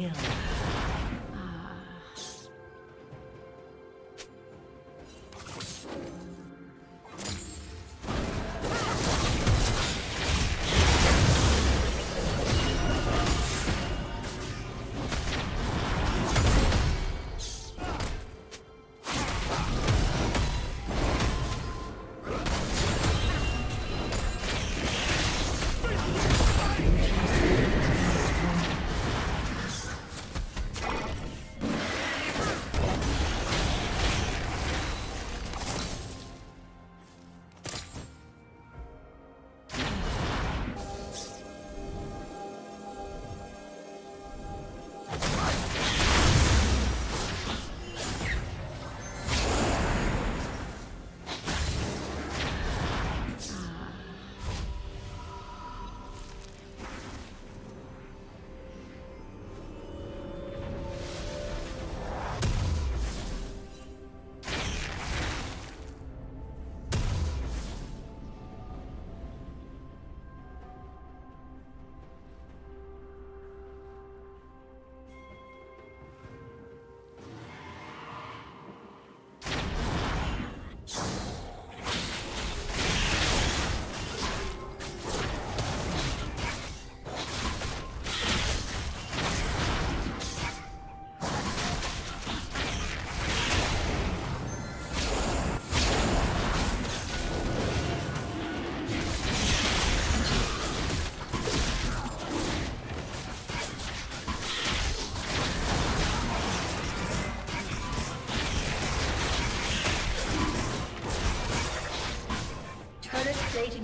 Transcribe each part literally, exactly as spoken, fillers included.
Kill.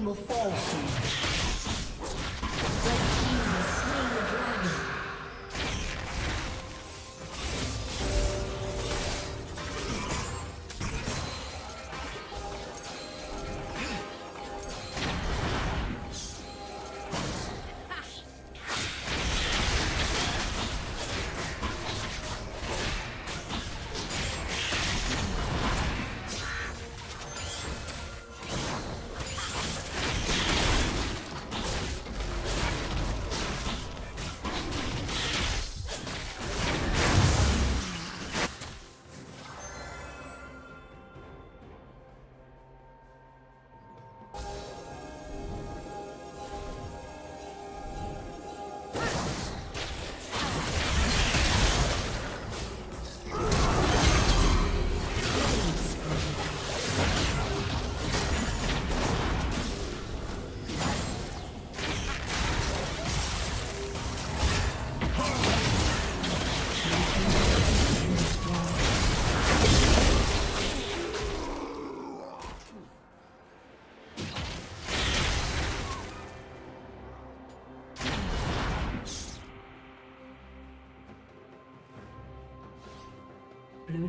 Will fall soon. Blue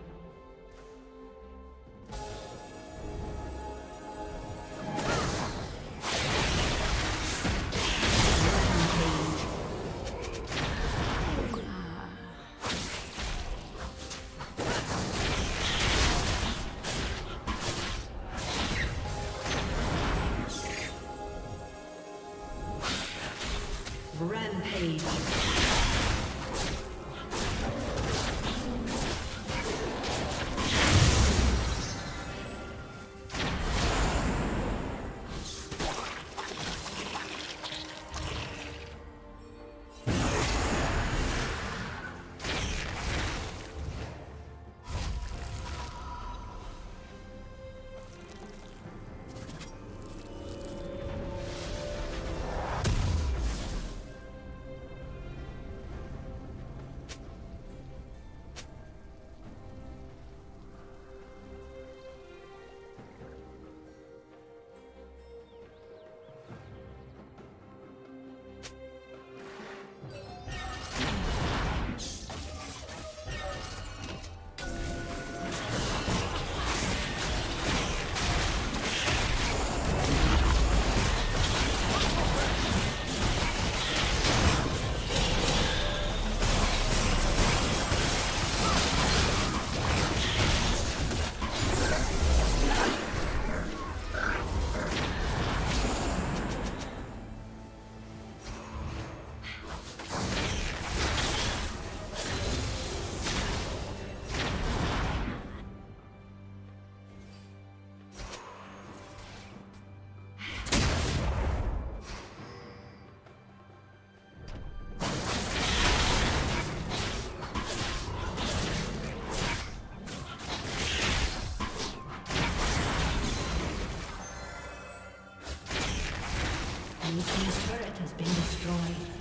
Team's turret has been destroyed.